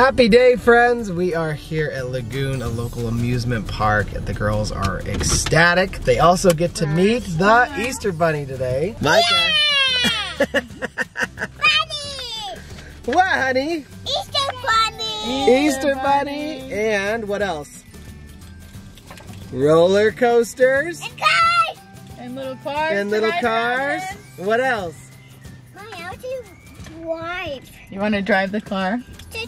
Happy day, friends. We are here at Lagoon, a local amusement park. The girls are ecstatic. They also get to meet the Easter Bunny today. Micah. Yeah! Bunny! What, honey? Easter Bunny! Easter Bunny. And what else? Roller coasters. And cars! And little cars. And little cars. What else? Mommy, how do you drive? You want to drive the car?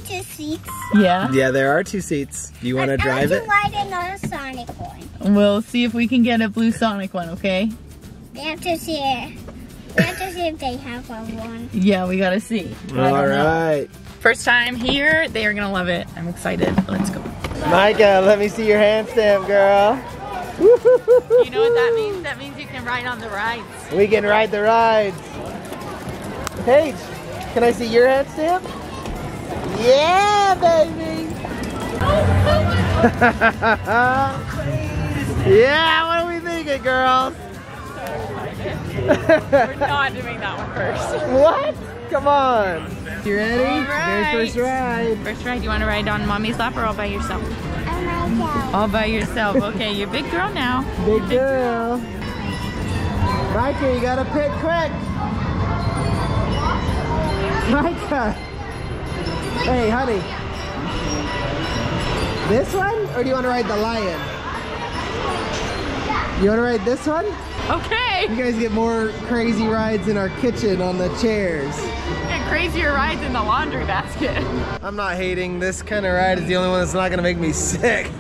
Two seats. Yeah. Yeah, there are two seats. You want to drive it? I want to ride another Sonic one. We'll see if we can get a blue Sonic one, okay? We have to see it. We have to see if they have one. Yeah, we gotta see. All right. First time here, they are gonna love it. I'm excited. Let's go. Micah, let me see your handstand, girl. You know what that means? That means you can ride on the rides. We can ride the rides. Paige, can I see your handstand? Yeah, baby! Yeah, what are we thinking, girls? We're not doing that one first. What? Come on. You ready? All right. Very first ride. First ride, you want to ride on mommy's lap or all by yourself? All myself. All by yourself. Okay, you're a big girl now. Big girl. Micah, you gotta pick quick. Micah. Hey, honey. This one? Or do you want to ride the lion? You want to ride this one? Okay. You guys get more crazy rides in our kitchen on the chairs. Get crazier rides in the laundry basket. I'm not hating. This kind of ride is the only one that's not going to make me sick.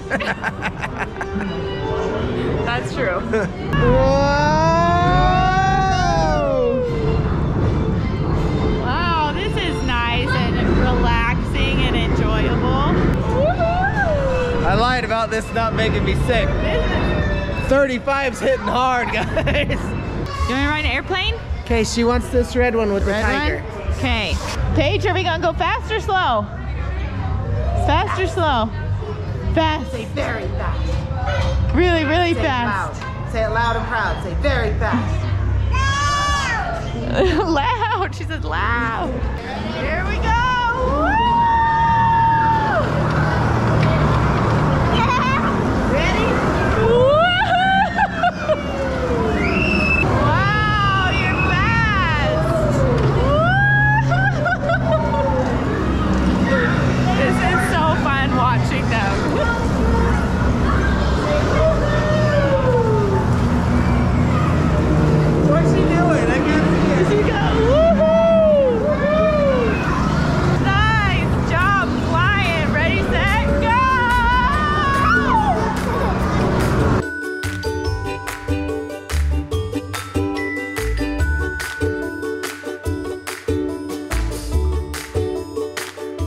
That's true. Whoa! I lied about this not making me sick. 35's hitting hard, guys. You want to ride an airplane? Okay, she wants this red one with red the tiger. Okay. Paige, are we going to go fast or slow? Fast or slow? Fast. Say very fast. Really, really fast. Say it loud and proud. Say very fast. Loud. Loud. She says loud. Here we go. Woo!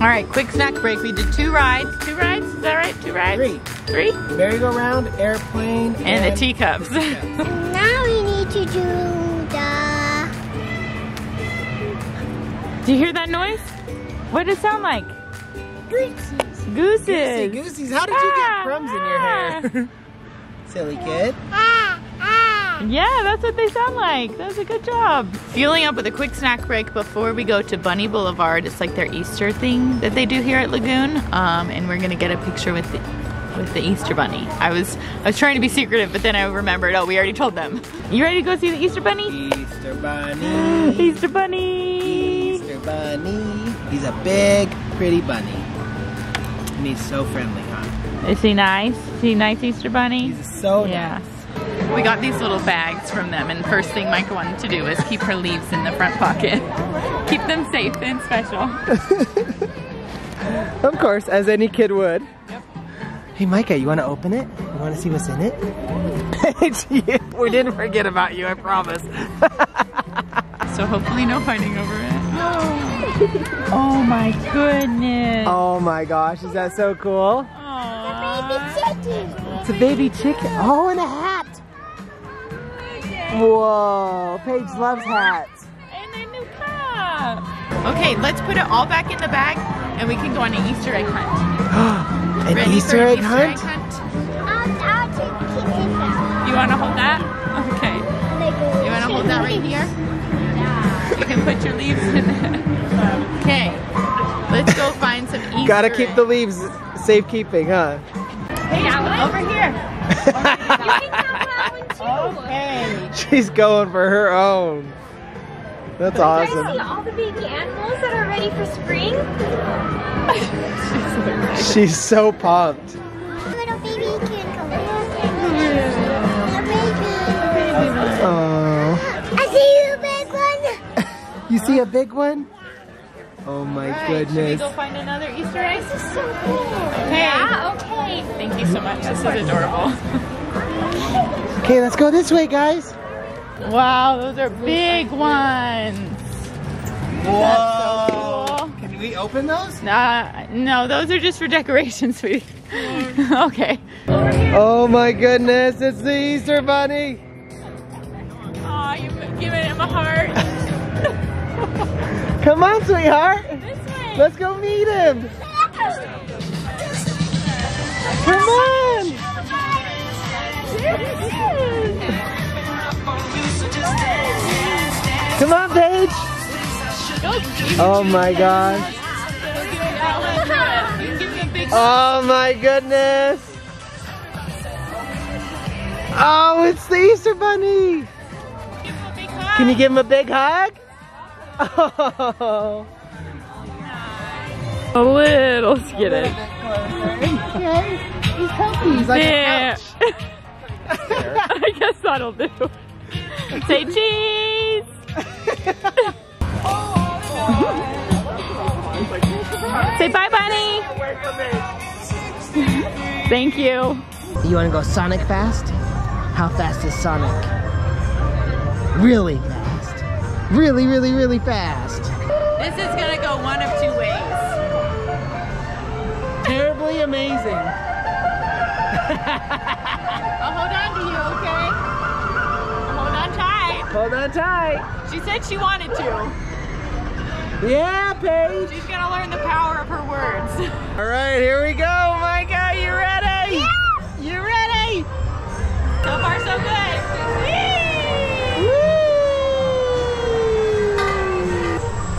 All right, quick snack break. We did two rides. Two rides? Is that right? Two rides? Three? Merry-go-round, airplane, and the teacups. And now we need to do the... Do you hear that noise? What does it sound like? Goosies. Goosies. Goosies. How did you get crumbs in your hair? Silly kid. Yeah, that's what they sound like. That was a good job. Fueling up with a quick snack break before we go to Bunny Boulevard. It's like their Easter thing that they do here at Lagoon. And we're gonna get a picture with the Easter Bunny. I was trying to be secretive, but then I remembered, oh, we already told them. You ready to go see the Easter Bunny? Easter Bunny. Easter Bunny. Easter Bunny. He's a big, pretty bunny. And he's so friendly, huh? Is he nice? Is he a nice Easter Bunny? He's so nice. We got these little bags from them, and first thing Micah wanted to do was keep her leaves in the front pocket. Keep them safe and special. Of course, as any kid would. Yep. Hey Micah, you want to open it? You want to see what's in it? We didn't forget about you, I promise. So hopefully no fighting over it. Oh. Oh my goodness. Oh my gosh, is that so cool? Aww. Baby chicken. It's a baby chicken. Oh, and a hat. Whoa, Paige loves hats. And a new cup. Okay, let's put it all back in the bag and we can go on an Easter egg hunt. An Easter egg hunt? I'll take the kitchen out. You want to hold that? Okay. You want to hold that right here? Yeah. You can put your leaves in there. Okay. Let's go find some Easter. Gotta keep the leaves safekeeping, huh? Hey, yeah, over here. You can have one too. Okay. She's going for her own. That's awesome. You guys see all the baby animals that are ready for spring? She's so pumped. Little baby unicorn. Oh. I see a big one. You see a big one? Oh my goodness. Should we go find another Easter egg? This is so cool. Okay. Yeah, okay. Thank you so much. This is adorable. Okay, let's go this way, guys. Wow, those are big ones. Whoa. That's so cool. Can we open those? Nah, no, those are just for decoration, sweetie. Okay. Oh my goodness, it's the Easter bunny. Aw, you've given him a heart. Come on, sweetheart. This way. Let's go meet him. Come on. Come on, Paige. Oh my gosh. Oh my goodness. Oh, it's the Easter bunny. Can you give him a big hug? Oh, a little skittish. Okay, he's healthy. He's like there. A couch. I guess that'll do. Say cheese. Say bye, bunny. Thank you. You want to go Sonic fast? How fast is Sonic? Really? Really, really, really fast. This is gonna go one of two ways. Terribly amazing. I'll hold on to you, okay? I'll hold on tight. Hold on tight. She said she wanted to. Yeah, Paige. She's gonna learn the power of her words. All right, here we go, Micah. You ready? Yeah. You ready? So far, so good.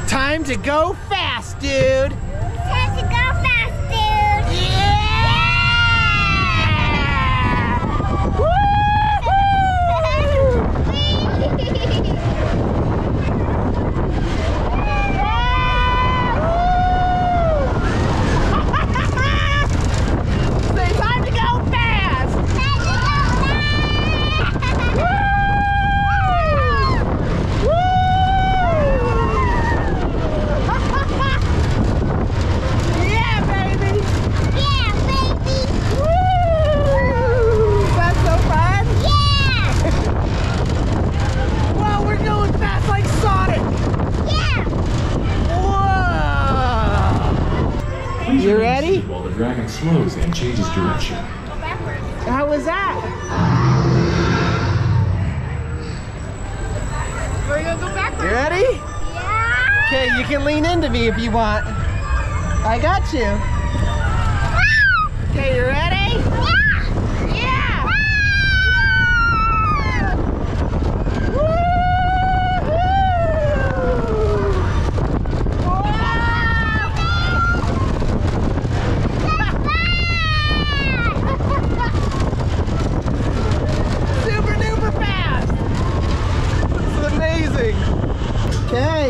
Time to go fast, dude! Time to go fast, dude! Yeah! Woo-hoo! Say time to go fast! Time to go fast! You ready? While the dragon slows and changes direction. How was that? We're gonna go backwards. You ready? Yeah. Okay, you can lean into me if you want. I got you. Okay, you ready? Yeah. Yeah.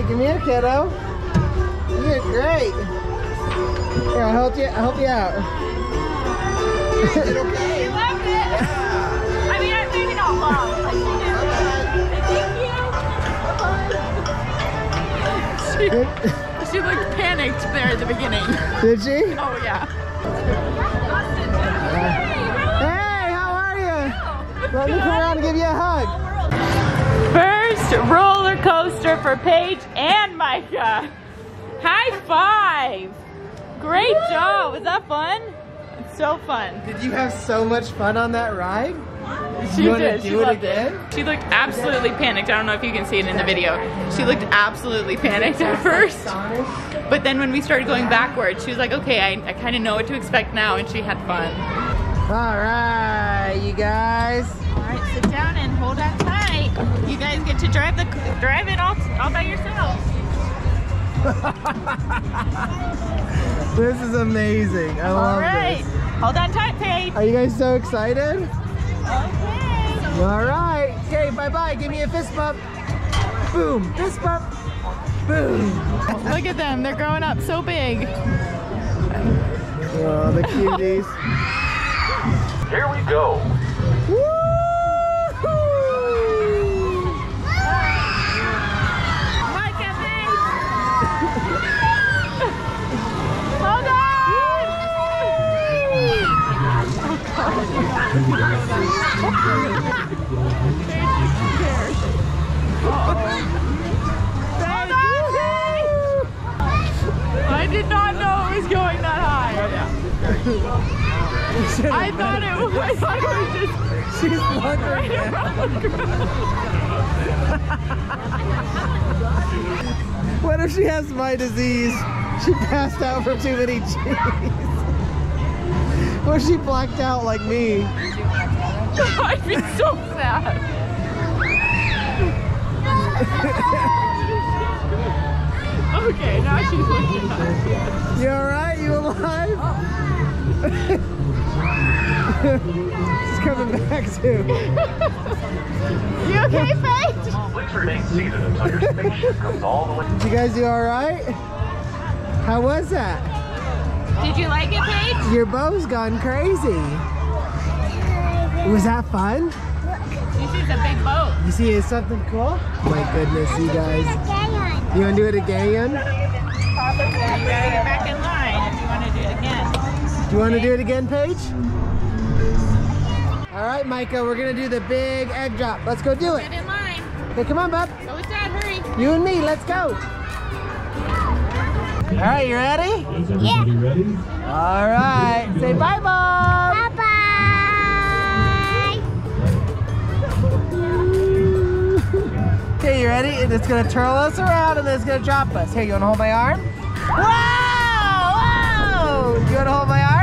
Come here, kiddo. You're great. Here, I'll help you out. Is it okay? You loved it. I mean, I'm maybe not long, but she did. Thank you. She looked panicked there at the beginning. Did she? Oh, yeah. Hey, how are you? Let me come around and give you a hug. First roller coaster for Paige and Micah. High five! Great job! Was that fun? It's so fun. Did you have so much fun on that ride? She did. She loved it. She looked absolutely panicked. I don't know if you can see it in the video. She looked absolutely panicked at first. But then when we started going backwards, she was like, okay, I kind of know what to expect now, and she had fun. All right, you guys. All right, sit down and hold on tight. You guys get to drive it all by yourselves. This is amazing. I love this. All right. Hold on tight, Paige. Are you guys so excited? Okay. All right. Okay, bye-bye. Give me a fist bump. Boom. Fist bump. Boom. Look at them. They're growing up so big. Oh, the cuties. Here we go. I did not know it was going that high. I thought it was just she's right around the ground. What if she has my disease? She passed out from too many cheese. Or she blacked out like me. I'd be so sad. Okay, now she's looking up. You alright? You alive? Oh. She's coming back too. You okay, Paige? Please remain seated until your spaceship comes all the way. Did you guys do alright? How was that? Did you like it, Paige? Your bow's gone crazy. Was that fun? You see the big boat. You see, it's something cool? My goodness, you guys. You want to do it again? You gotta get back in line if you want to do it again. Do you want to do it again, Paige? All right, Micah, we're going to do the big egg drop. Let's go do it. Get in line. Okay, come on, bub. Go with Dad, hurry. You and me, let's go. All right, you ready? Yeah. All right. Say bye, Mom. Bye, bye. Okay, you ready? And it's gonna twirl us around, and then it's gonna drop us. Here, you wanna hold my arm? Whoa! Whoa! You wanna hold my arm?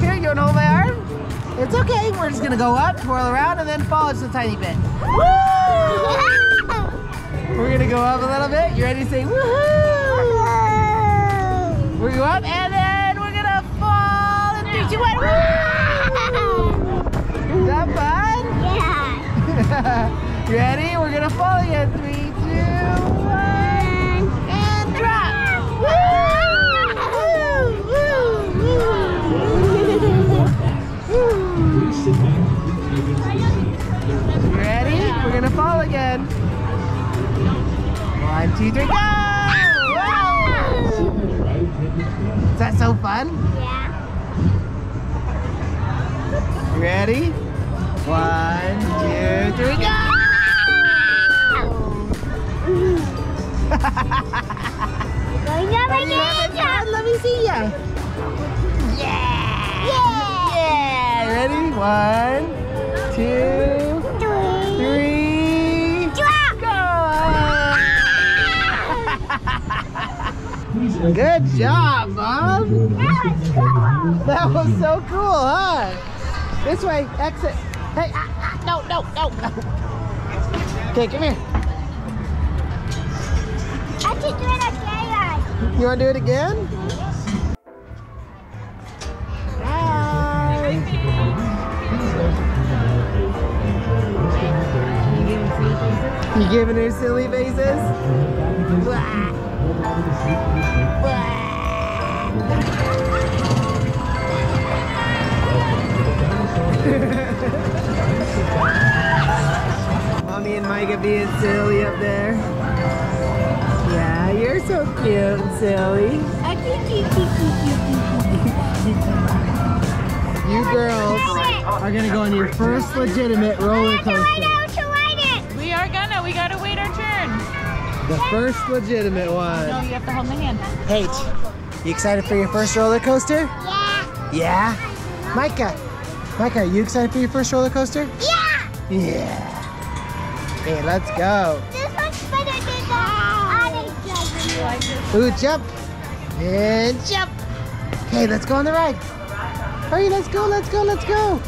Here, you wanna hold my arm? It's okay. We're just gonna go up, twirl around, and then fall just a tiny bit. Woo! We're gonna go up a little bit. You ready to say woohoo? We're going up and then we're gonna fall in 3, 2, 1. Is that fun? Yeah. Ready? We're gonna fall again. 3, 2, 1, and drop. Woo! Woo! Ready? We're gonna fall again. 1, 2, 3, go! Is that so fun? Yeah. You ready? 1, 2, 3, go! Let me see ya! Yeah! Yeah! Yeah! Ready? 1, 2, 3. Good job, Mom! That was so cool, huh? This way, exit. Hey, no, no, no, no. Okay, come here. I can do it again. You want to do it again? Bye. You giving her silly faces? Blah. Mommy and Micah being silly up there. Yeah, you're so cute and silly. You girls are gonna go on your first legitimate roller coaster. We gotta wait our turn. The first legitimate one. No, you have to hold my hand. Paige, you excited for your first roller coaster? Yeah. Yeah? Micah, are you excited for your first roller coaster? Yeah. Yeah. Hey, let's go. This is much better than the auto jump. Ooh, jump. And jump. Hey, let's go on the ride. Hurry, let's go, let's go, let's go.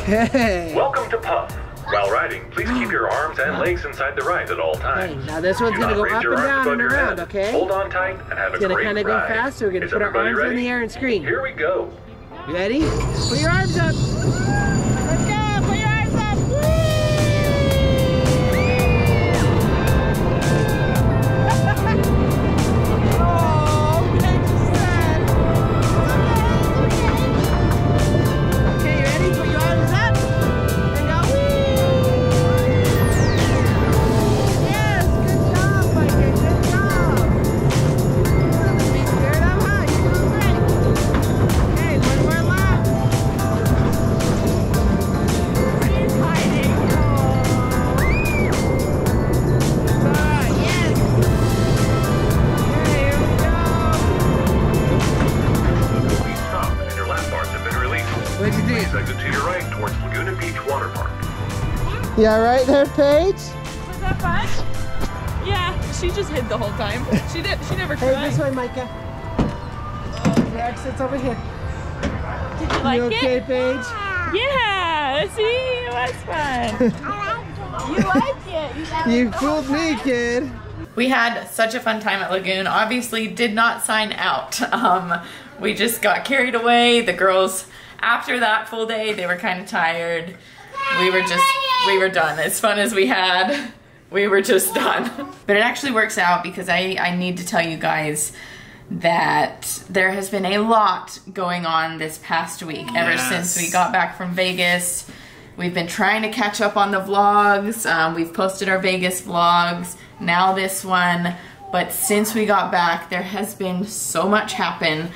Okay. Welcome to Puff. While riding, please keep your arms and legs inside the ride at all times. Okay, now this one's going to go up and down and around, okay? Hold on tight and have a great ride. It's going to kind of go fast, so we're going to put our arms in the air and scream. Here we go. Ready? Put your arms up. Let's go. Put your arms up. You all right there, Paige? Was that fun? Yeah, she just hid the whole time. She did. She never cried. Hey, this way, Micah. Your exit's over here. Did you like it? You okay, Paige? Yeah. See, it was fun. I liked it. You liked it. You fooled me, kid. We had such a fun time at Lagoon. Obviously, did not sign out. We just got carried away. The girls, after that full day, they were kind of tired. We were done. As fun as we had, we were just done. But it actually works out because I need to tell you guys that there has been a lot going on this past week. Yes. Ever since we got back from Vegas, we've been trying to catch up on the vlogs. We've posted our Vegas vlogs, now this one. But since we got back, there has been so much happen.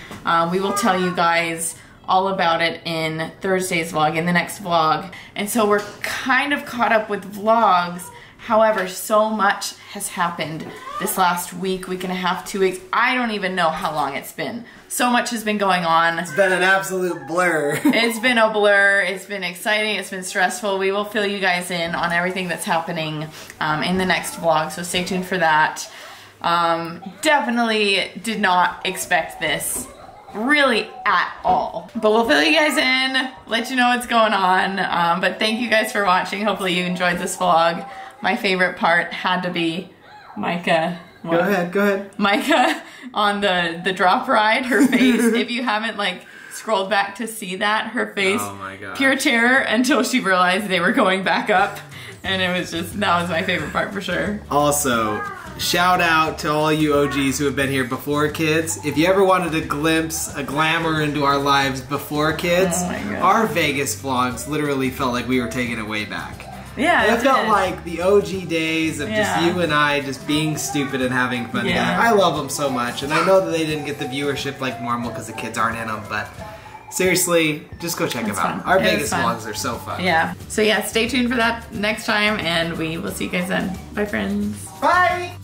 We will tell you guys all about it in Thursday's vlog, in the next vlog. And so we're kind of caught up with vlogs. However, so much has happened this last week and a half, 2 weeks. I don't even know how long it's been. So much has been going on. It's been an absolute blur. It's been a blur. It's been exciting. It's been stressful. We will fill you guys in on everything that's happening in the next vlog, so stay tuned for that. Definitely did not expect this. Really at all. But we'll fill you guys in, let you know what's going on. But thank you guys for watching. Hopefully you enjoyed this vlog. My favorite part had to be Micah. Well, go ahead. Micah on the drop ride, her face. If you haven't like scrolled back to see that, her face, oh my God. Pure terror until she realized they were going back up. And it was just, that was my favorite part for sure. Also, shout out to all you OGs who have been here before kids. If you ever wanted a glimpse, a glamour into our lives before kids, oh our Vegas vlogs literally felt like we were taking it way back. Yeah, it felt like the OG days of just you and I just being stupid and having fun. Yeah. I love them so much, and I know that they didn't get the viewership like normal because the kids aren't in them, but seriously, just go check them out. Our Vegas vlogs are so fun. Yeah. So yeah, stay tuned for that next time, and we will see you guys then. Bye, friends. Bye!